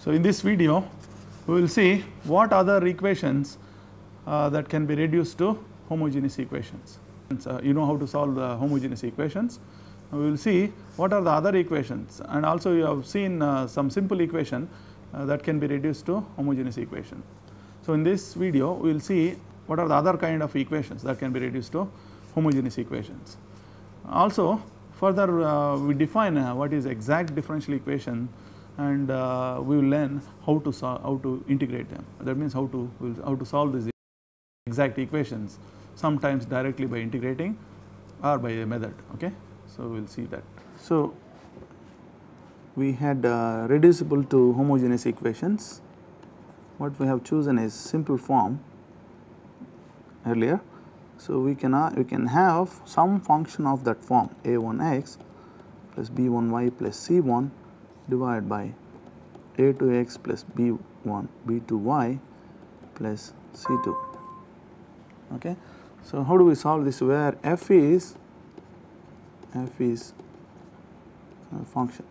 So, in this video we will see what other equations that can be reduced to homogeneous equations. You know how to solve the homogeneous equations. We will see what are the other equations, and also you have seen some simple equation that can be reduced to homogeneous equation. So, in this video we will see what are the other kind of equations that can be reduced to homogeneous equations. Also further we define what is exact differential equation, and we will learn how to integrate them. That means how to solve these exact equations, sometimes directly by integrating or by a method. Okay, so we will see that. So we had reducible to homogeneous equations. What we have chosen is simple form earlier. So we can have some function of that form a1x plus b1y plus c1 divided by a2x plus b2y plus c2. Okay. So how do we solve this, where f is a function,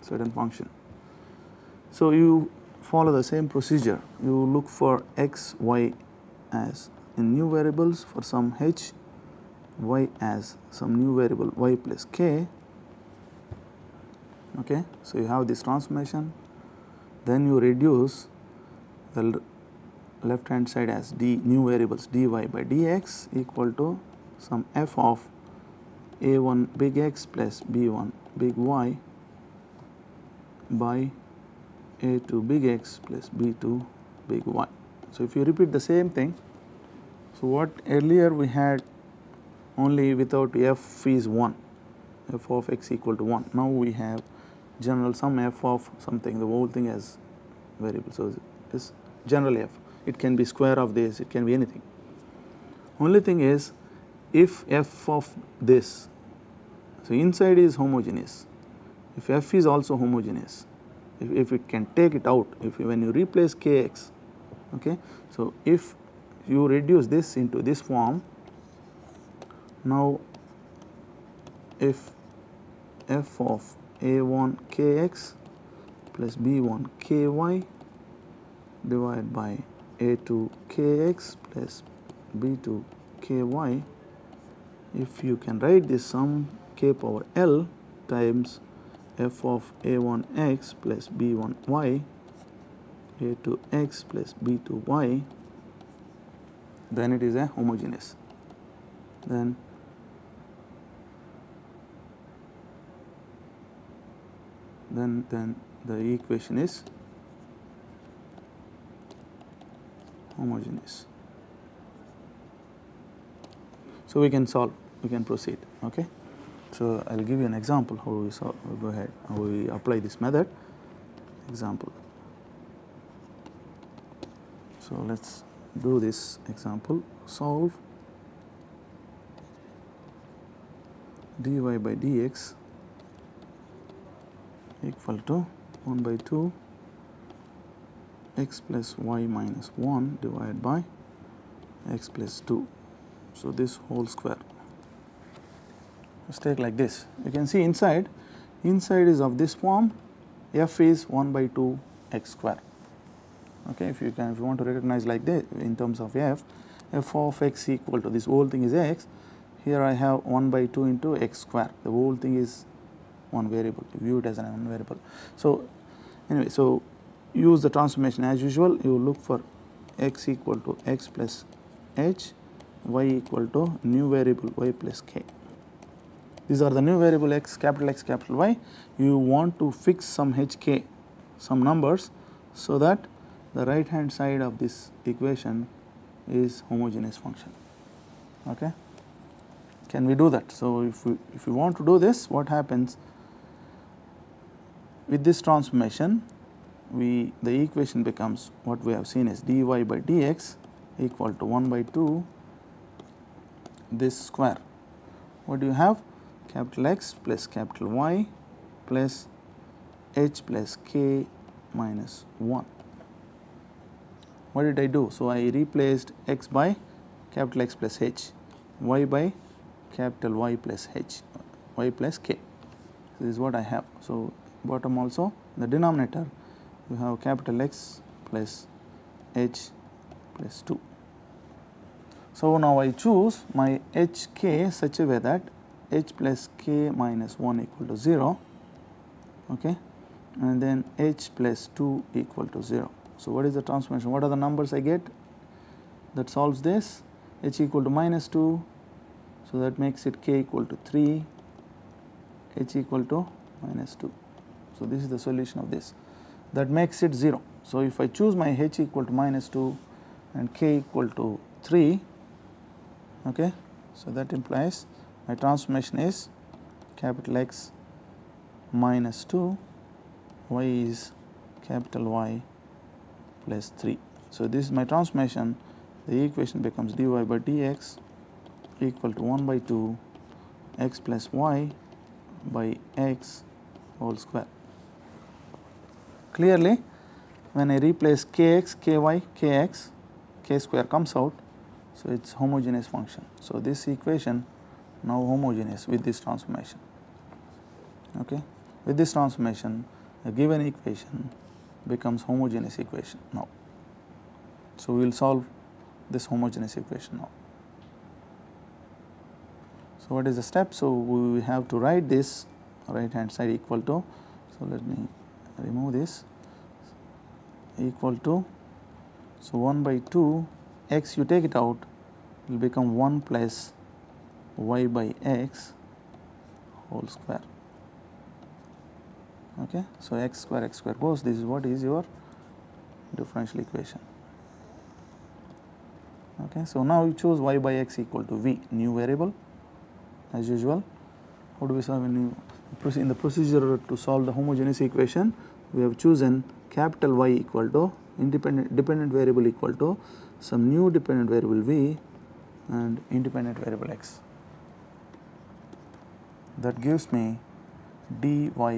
certain function. So you follow the same procedure. You look for x, y as in new variables, for some h, y as some new variable y plus k. Okay, so you have this transformation, then you reduce the left hand side as d new variables dy by dx equal to some f of a1 big X plus b1 big Y by a2 big X plus b2 big Y. So if you repeat the same thing, so what earlier we had only without f is 1, f of x equal to 1. Now we have general sum f of something, the whole thing as variable. So it's general f. It can be square of this, it can be anything. Only thing is if f of this, so inside is homogeneous, if f is also homogeneous, if it can take it out, when you replace kx, okay. So if you reduce this into this form, now if f of a1 kx plus b1 ky divided by a2 kx plus b2 ky, if you can write this sum k power l times f of a1x plus b1y a2x plus b2y, then it is a homogeneous. Then the equation is homogeneous. So we can solve, we can proceed. Okay, so I will give you an example how we solve, go ahead, how we apply this method. Example. So let's do this example. Solve dy by dx equal to 1 by 2 x plus y minus 1 divided by x plus 2. So this whole square. Let's take like this. You can see inside, is of this form, f is 1 by 2 x square. Okay, if you want to recognize like this in terms of f of x equal to this whole thing is x. Here I have 1 by 2 into x square. The whole thing is one variable. View it as one variable. So anyway, so use the transformation as usual. You look for x equal to x plus h, y equal to new variable y plus k. These are the new variable x, capital Y. You want to fix some hk, some numbers, so that the right hand side of this equation is homogeneous function. Okay, can we do that? So if you want to do this, what happens with this transformation, the equation becomes what we have seen is dy by dx equal to 1 by 2 this square. What do you have? Capital X plus capital Y plus h plus k minus 1. What did I do? So I replaced x by capital X plus h, y by capital Y plus h, y plus k. This is what I have. So bottom also, the denominator we have capital X plus H plus 2. So, now I choose my HK such a way that H plus K minus 1 equal to 0, okay, and then H plus 2 equal to 0. So, what is the transformation? What are the numbers I get that solves this? H equal to minus 2, so that makes it K equal to 3, H equal to minus 2. So, this is the solution of this, that makes it 0. So, if I choose my H equal to minus 2 and K equal to 3, okay, so that implies my transformation is capital X minus 2, Y is capital Y plus 3. So, this is my transformation. The equation becomes dy by dx equal to 1 by 2 x plus y by x whole square. Clearly, when I replace kx, ky, kx, k square comes out, so it is homogeneous function. So, this equation now homogeneous with this transformation. Okay. With this transformation, a given equation becomes homogeneous equation now. So, we will solve this homogeneous equation now. So, what is the step? So, we have to write this right hand side equal to, so let me remove this, equal to, so 1 by 2 x, you take it out, will become 1 plus y by x whole square, okay. So, x square goes, this is what is your differential equation. Okay, so now you choose y by x equal to v, new variable as usual. How do we solve a new, in the procedure to solve the homogeneous equation, we have chosen capital Y equal to dependent variable equal to some new dependent variable v and independent variable x. That gives me dy by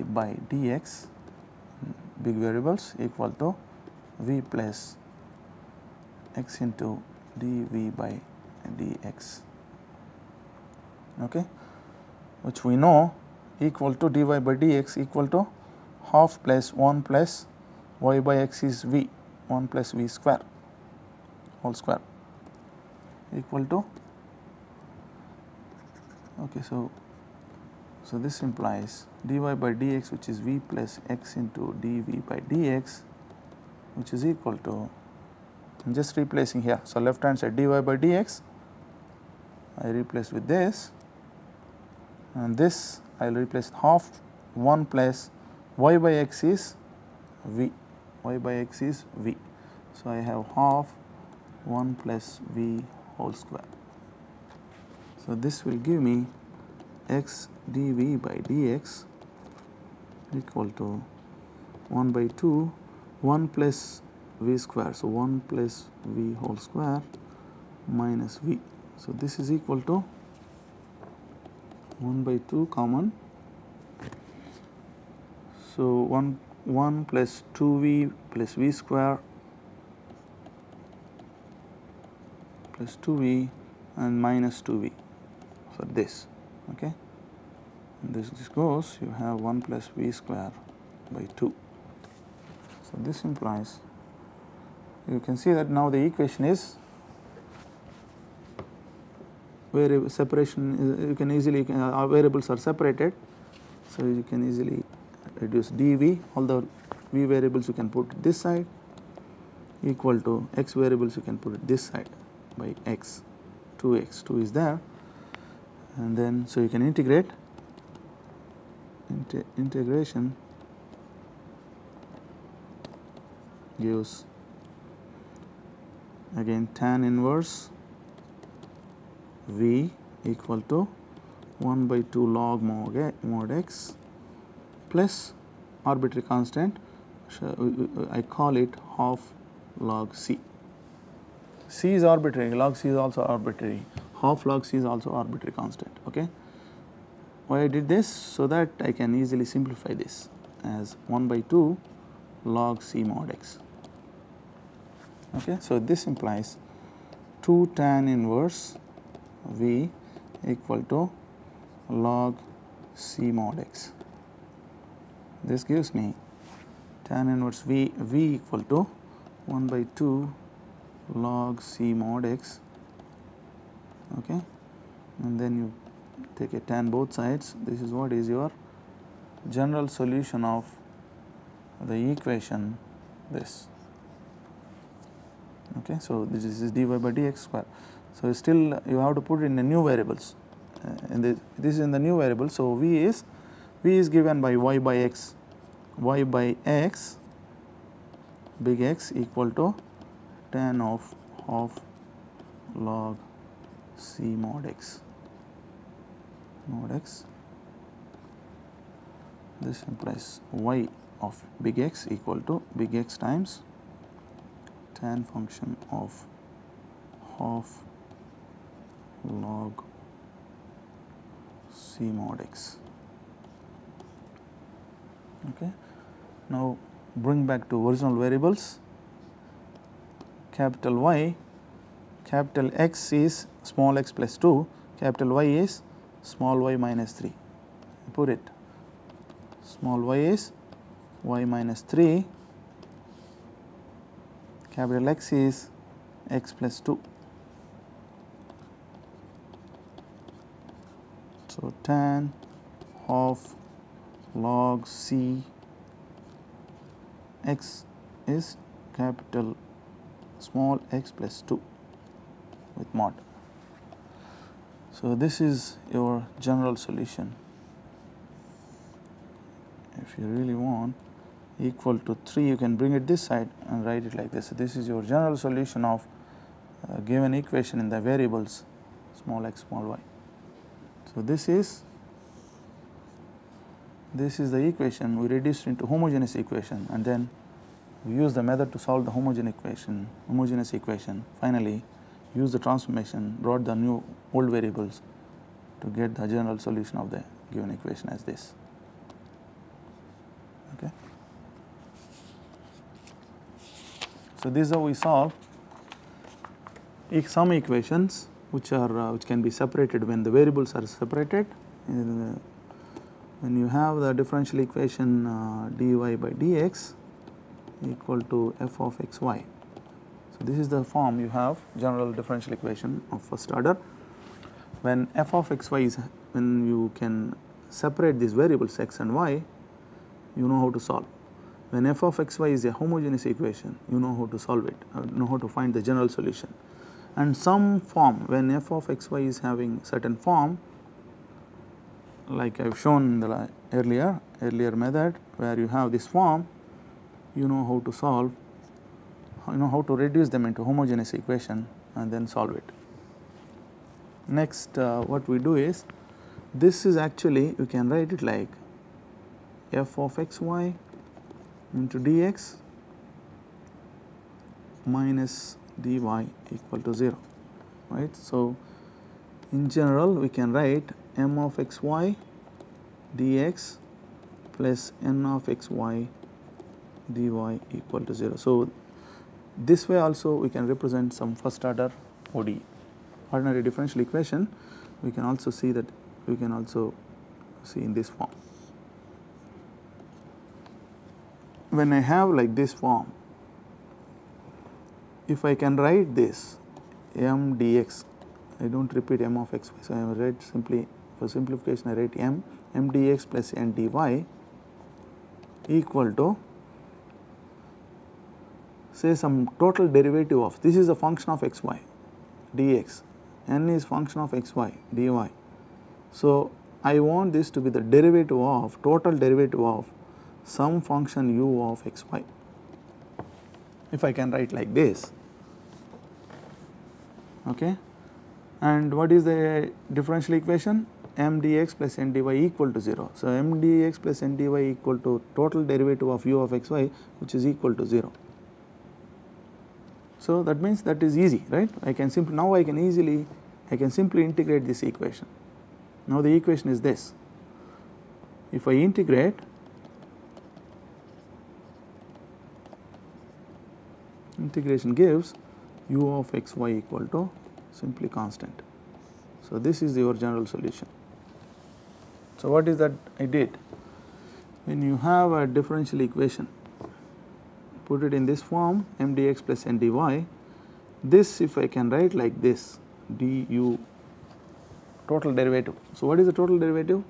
dx, big variables, equal to v plus x into dv by dx, okay, which we know equal to dy by dx equal to half plus 1 plus y by x is v, 1 plus v square whole square equal to, okay, so this implies dy by dx, which is v plus x into dv by dx, which is equal to, I'm just replacing here. So, left hand side dy by dx I replace with this, and this I will replace half 1 plus y by x is v, y by x is v. So, I have half 1 plus v whole square. So, this will give me x dv by dx equal to 1 by 2 1 plus v square, so 1 plus v whole square minus v. So, this is equal to 1 by 2 common, so 1 plus 2v plus v square plus 2v and minus 2v for this, okay, and this goes, you have 1 plus v square by 2. So, this implies, you can see that now the equation is variable separation, you can easily, our variables are separated, so you can easily reduce dv, all the v variables you can put this side, equal to x variables you can put it this side by x, 2x, 2 is there, and then so you can integrate, integration gives again tan inverse v equal to 1 by 2 log mod x plus arbitrary constant, I call it half log c. C is arbitrary, log c is also arbitrary, half log c is also arbitrary constant, okay. Why I did this? So that I can easily simplify this as 1 by 2 log c mod x. Okay, so this implies 2 tan inverse v equal to log c mod x. This gives me tan inverse v equal to 1 by 2 log c mod x, okay, and then you take a tan both sides. This is what is your general solution of the equation this, okay. So, this is dy by dx square. So, still you have to put in the new variables, and this is in the new variable. So, v is given by y by x, y by x big X equal to tan of log c mod x. This implies y of big X equal to big X times tan function of log c mod x, okay. Now bring back to original variables. Capital Y, capital X is small x plus 2, capital Y is small y minus 3. Put it, small y is y minus 3, capital X is x plus 2. So, tan of log C x is capital small x plus 2 with mod. So, this is your general solution. If you really want, equal to 3, you can bring it this side and write it like this. So, this is your general solution of a given equation in the variables small x, small y. So, this is the equation. We reduced into homogeneous equation, and then we use the method to solve the homogeneous equation. Finally, use the transformation, brought the new old variables to get the general solution of the given equation as this, okay. So, this is how we solve some equations which can be separated when the variables are separated. When you have the differential equation dy by dx equal to f of xy. So, this is the form you have, general differential equation of first order. When f of xy is, when you can separate these variables x and y, you know how to solve. When f of xy is a homogeneous equation, you know how to solve it, know how to find the general solution. And some form, when f of xy is having certain form, like I have shown in the earlier method, where you have this form, you know how to solve, you know how to reduce them into homogeneous equation and then solve it. Next, what we do is, this is actually, you can write it like f of xy into dx minus dy equal to 0, right. So, in general, we can write m of xy dx plus n of xy dy equal to 0. So, this way also we can represent some first order ODE, ordinary differential equation. We can also see that, we can also see in this form. When I have like this form, if I can write this m dx, I do not repeat m of xy, so I write simply, for simplification I write m dx plus n dy equal to, say, some total derivative of, this is a function of xy dx, n is function of xy dy. So, I want this to be the derivative of, total derivative of some function u of xy. If I can write like this, okay. And what is the differential equation? M dx plus n dy equal to 0. So, m dx plus n dy equal to total derivative of u of xy, which is equal to 0. So, that means that is easy, right. I can simply, now I can easily, I can simply integrate this equation. Now, the equation is this. If I integrate, integration gives u of xy equal to simply constant. So, this is your general solution. So, what is that I did? When you have a differential equation, put it in this form mdx plus n dy. This if I can write like this, du total derivative. So, what is the total derivative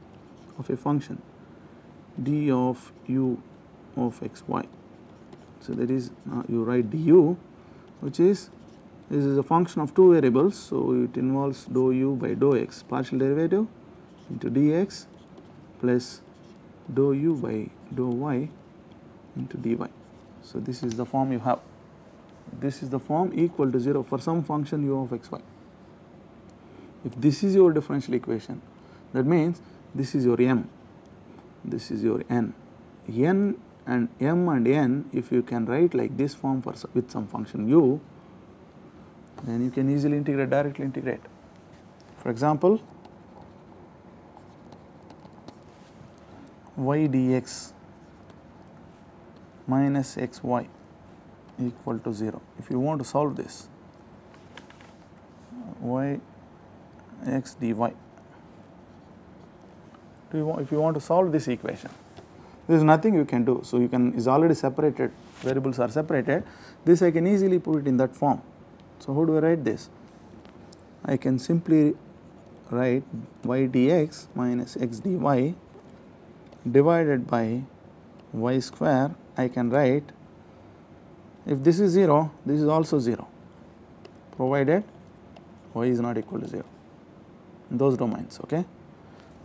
of a function? d of u of x y. So, that is you write du, which is this is a function of two variables. So, it involves dou u by dou x, partial derivative into dx plus dou u by dou y into dy. So, this is the form you have. This is the form equal to 0 for some function u of x y. If this is your differential equation, that means this is your m, this is your n. n and m and n, if you can write like this form for with some function u, then you can easily integrate, directly integrate. For example, y dx minus xy equal to 0. If you want to solve this, y x dy, if you want to solve this equation, there is nothing you can do. So, you can, is already separated, variables are separated. This I can easily put it in that form. So, how do I write this? I can simply write y dx minus x dy divided by y square. I can write, if this is 0, this is also 0, provided y is not equal to 0 in those domains. Okay.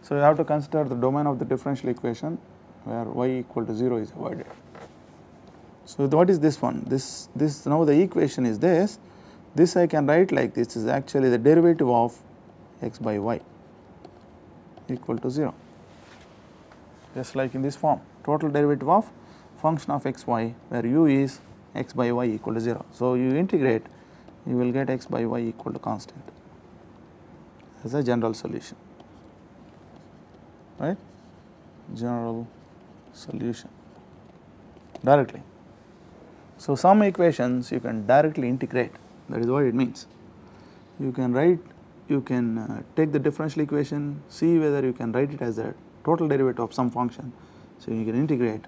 So, you have to consider the domain of the differential equation where y equal to 0 is avoided. So, what is this one? This now the equation is this. This I can write like this is actually the derivative of x by y equal to 0, just like in this form, total derivative of function of x y where u is x by y equal to 0. So, you integrate, you will get x by y equal to constant as a general solution, right, general solution directly. So, some equations you can directly integrate, that is what it means. You can write, you can take the differential equation, see whether you can write it as a total derivative of some function, so you can integrate.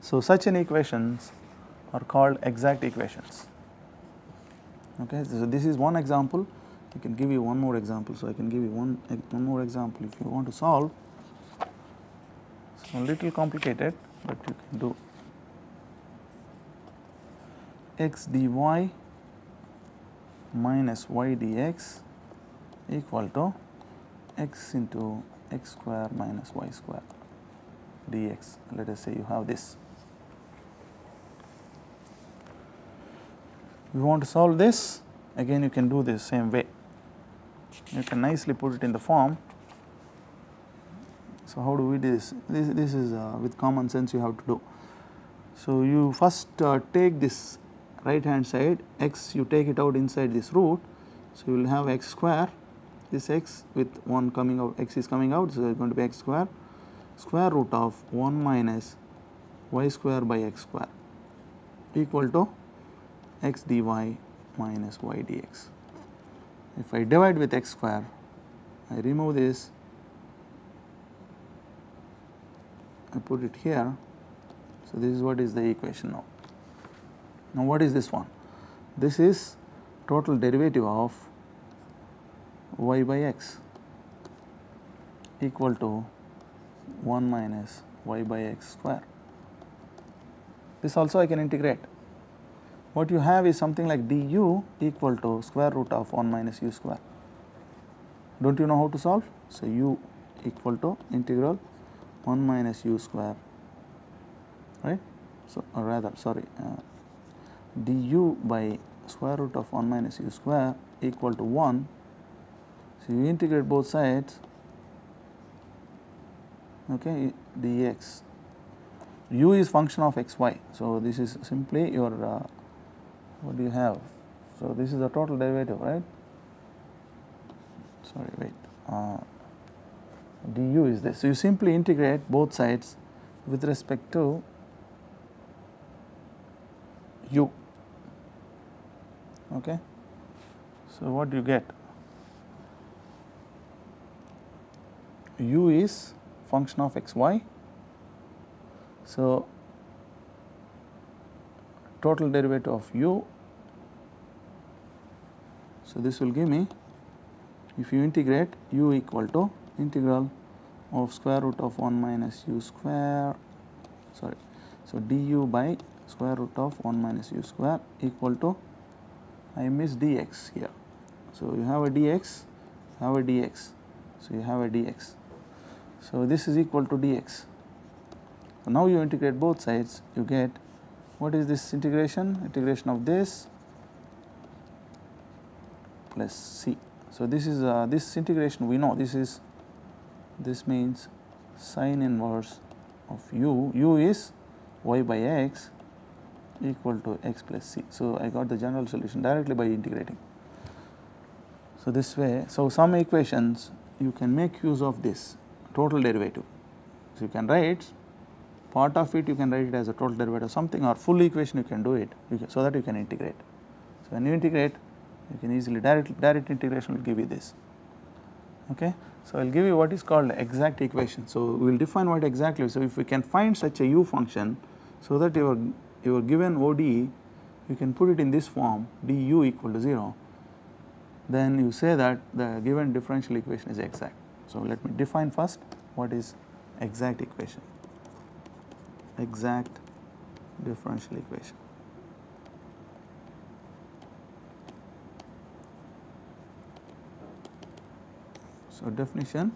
So, such an equations are called exact equations. Okay, so this is one example. I can give you one more example. So, I can give you one more example if you want to solve. It's a little complicated, but you can do. X dy minus y dx equal to x into x square minus y square dx. Let us say you have this. You want to solve this, again you can do this same way. You can nicely put it in the form. So, how do we do this? This is with common sense you have to do. So, you first take this right hand side x, you take it out inside this root. So, you will have x square, this x with 1 coming out, x is coming out. So, it is going to be x square, square root of 1 minus y square by x square equal to x dy minus y dx. If I divide with x square, I remove this, I put it here. So, this is what is the equation now. Now, what is this one? This is total derivative of y by x equal to 1 minus y by x square. This also I can integrate. What you have is something like du equal to square root of 1 minus u square. Do not you know how to solve? So, u equal to integral 1 minus u square, right. So, or rather sorry, du by square root of 1 minus u square equal to 1. So, you integrate both sides, okay, dx. U is function of x y. So, this is simply your what do you have? So, this is the total derivative, right? Sorry, wait. Du is this. So, you simply integrate both sides with respect to u. Okay. So, what do you get? U is function of x y. So, total derivative of u. So, this will give me, if you integrate, u equal to integral of square root of 1 minus u square, sorry, so du by square root of 1 minus u square equal to, I miss dx here. So, you have a dx, have a dx, so you have a dx. So, this is equal to dx. So, now you integrate both sides, you get, what is this integration? Integration of this plus c. So, this is this integration we know, this is, this means sine inverse of u, u is y by x equal to x plus c. So, I got the general solution directly by integrating. So, this way, so some equations you can make use of this total derivative. So, you can write part of it, you can write it as a total derivative of something, or full equation you can do it, you can, so that you can integrate. So, when you integrate, you can easily direct integration will give you this. Okay. So, I will give you what is called exact equation. So, we will define what exactly. So, if we can find such a u function, so that your given ODE, you can put it in this form du equal to 0, then you say that the given differential equation is exact. So, let me define first what is exact equation, exact differential equation. So, definition,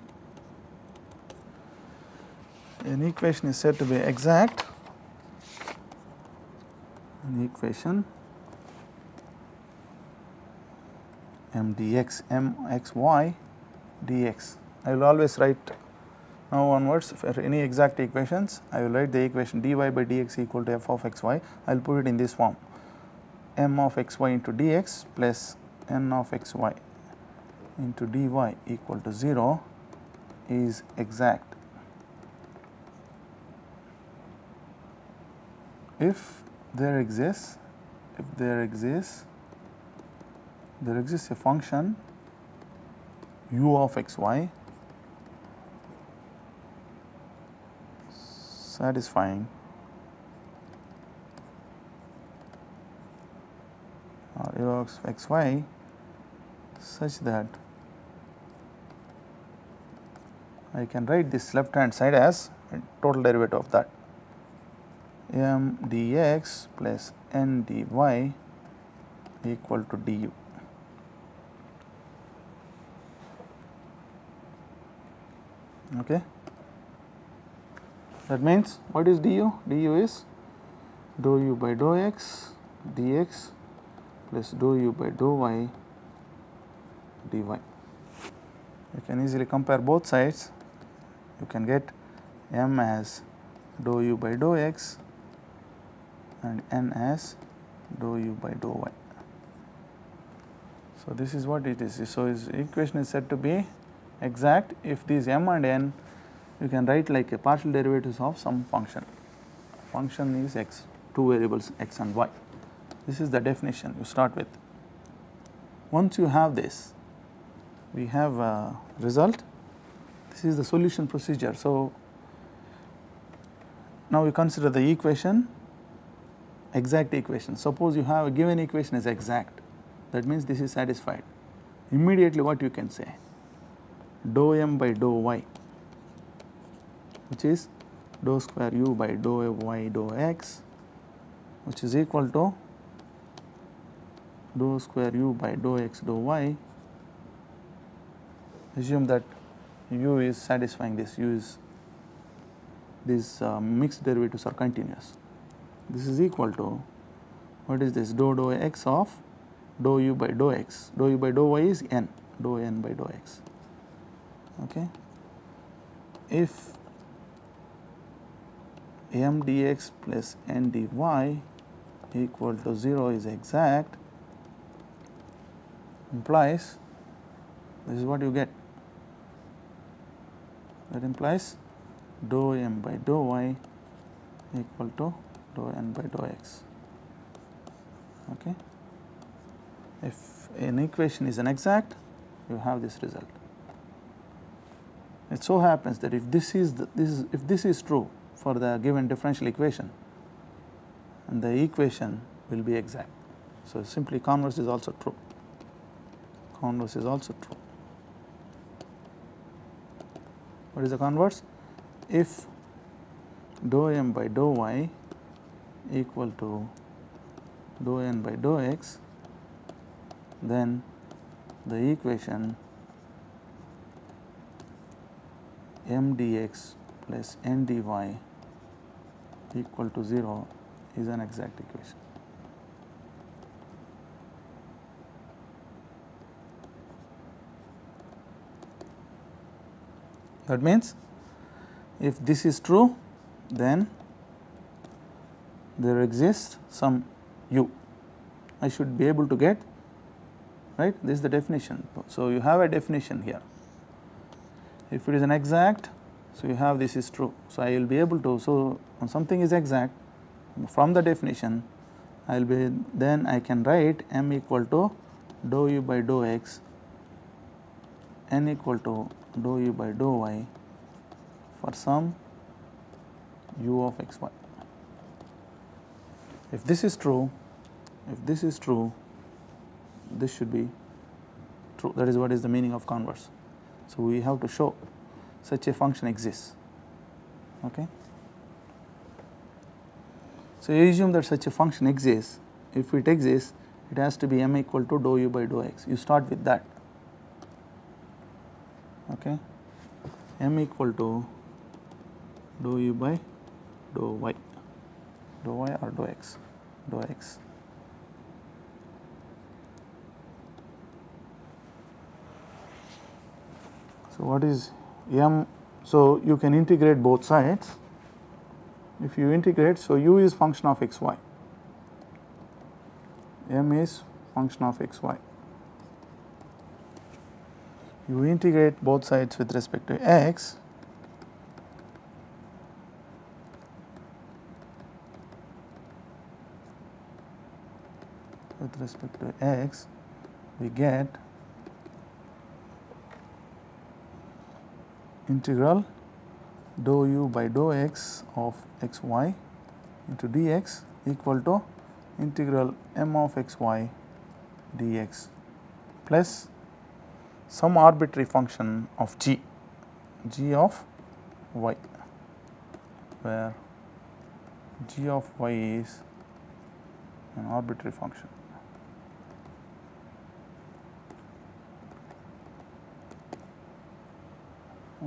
an equation is said to be exact, an equation mdx, mxy dx. I will always write now onwards for any exact equations, I will write the equation dy by dx equal to f of xy. I will put it in this form, m of xy into dx plus n of xy into dy equal to 0 is exact if there exists, there exists a function u of xy satisfying u of xy such that I can write this left hand side as total derivative of that, m dx plus n dy equal to du. Okay. That means what is du? Du is dou u by dou x dx plus dou u by dou y dy. You can easily compare both sides. You can get m as dou u by dou x and n as dou u by dou y. So, this is what it is. So, this equation is said to be exact if these m and n you can write like a partial derivatives of some function. Function is x, two variables x and y. This is the definition you start with. Once you have this, we have a result. This is the solution procedure. So, now we consider the equation, exact equation. Suppose you have a given equation is exact, that means this is satisfied. Immediately what you can say, dou m by dou y, which is dou square u by dou y dou x, which is equal to dou square u by dou x dou y. Assume that u is satisfying this, u is these mixed derivatives are continuous. This is equal to, what is this, dou dou x of dou u by dou x, dou u by dou y is n, dou n by dou x. Okay. If m dx plus n dy equal to 0 is exact, implies this is what you get. That implies dou m by dou y equal to dou n by dou x. Okay. If an equation is inexact, you have this result. It so happens that if this is if this is true for the given differential equation, and the equation will be exact. So, simply converse is also true, converse is also true. What is the converse? If dou m by dou y equal to dou n by dou x, then the equation m dx plus n dy equal to 0 is an exact equation. That means if this is true, then there exists some u. I should be able to get, right? This is the definition. So, you have a definition here. If it is an exact, so you have this is true. So, I will be able to, so when something is exact from the definition, I will be, then I can write m equal to dou u by dou x, n equal to dou u by dou y for some u of x y. If this is true, this should be true. That is what is the meaning of converse. So, we have to show such a function exists. Okay. So, you assume that such a function exists. If it exists, it has to be m equal to dou u by dou x. You start with that. Okay. M equal to dou u by dou y or dou x. So, what is m? So, you can integrate both sides. If you integrate, so u is function of x y, m is function of x y. You integrate both sides with respect to x, we get integral dou u by dou x of x y into dx equal to integral m of x y dx plus some arbitrary function of g of y, where g of y is an arbitrary function.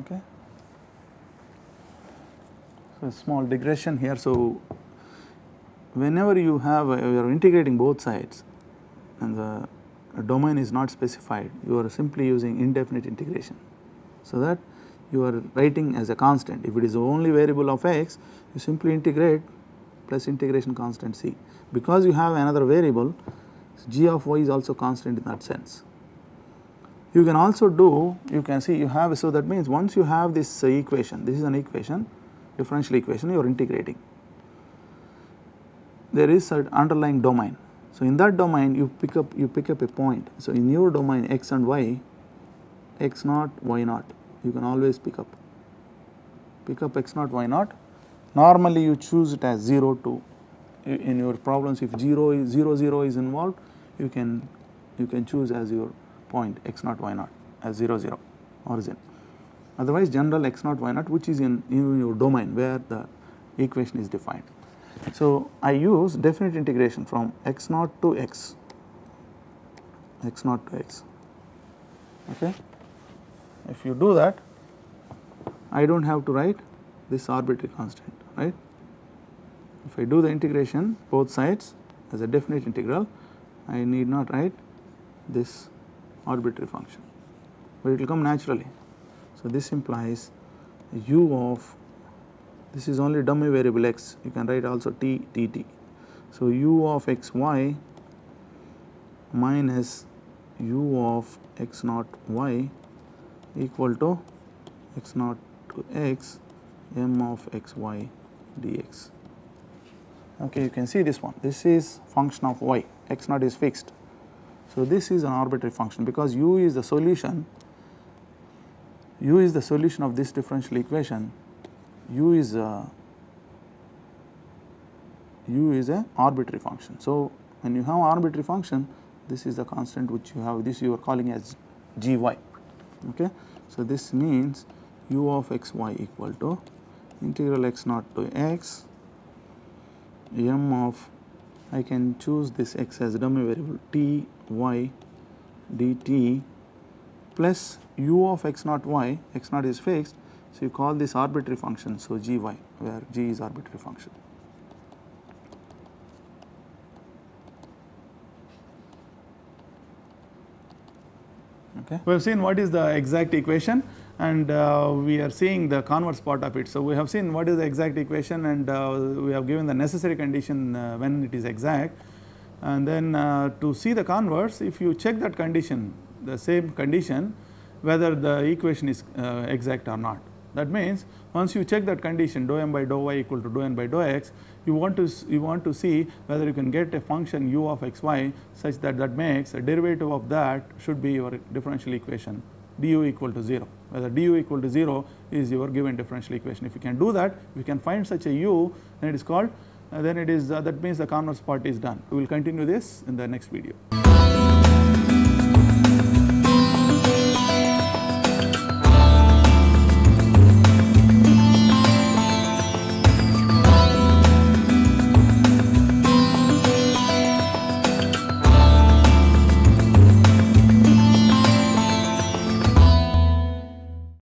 Okay. So, a small digression here. So, whenever you have, you are integrating both sides and the domain is not specified, you are simply using indefinite integration. So, that you are writing as a constant. If it is the only variable of x, you simply integrate plus integration constant c. Because you have another variable, g of y is also constant in that sense. You can also do, you can see you have, so that means once you have this equation, this is an equation, differential equation, you are integrating. There is an underlying domain. So, in that domain you pick up a point. So, in your domain x and y, x naught, y naught, you can always pick up x naught, y naught. Normally you choose it as 0 to, in your problems if 0 is involved, you can choose as your point x naught y naught as 0 origin. Otherwise general x naught y naught, which is in your domain where the equation is defined. So, I use definite integration from x naught to x, okay. If you do that, I do not have to write this arbitrary constant, right. If I do the integration both sides as a definite integral, I need not write this arbitrary function, but it will come naturally. So, this implies u of, this is only dummy variable x, you can write also t. So, u of x y minus u of x naught y equal to x naught to x m of x y dx. Okay, you can see this one, this is function of y, x naught is fixed. So, this is an arbitrary function because u is the solution, of this differential equation, u is u is an arbitrary function. So, when you have arbitrary function, this is the constant which you have, this you are calling as gy. Okay. So, this means u of x y equal to integral x naught to x m of, I can choose this x as a dummy variable, t y dt plus u of x naught y, x naught is fixed. So, you call this arbitrary function, so gy, where g is arbitrary function. Okay. We have seen what is the exact equation, and we are seeing the converse part of it. So, we have seen what is the exact equation, and we have given the necessary condition when it is exact, and then to see the converse, if you check that condition, the same condition, whether the equation is exact or not. That means once you check that condition dou m by dou y equal to dou n by dou x, you want to see whether you can get a function u of x y such that that makes a derivative of that should be your differential equation du equal to 0, whether du equal to 0 is your given differential equation. If you can do that, we can find such a u, then it is called, that means the converse part is done. We will continue this in the next video.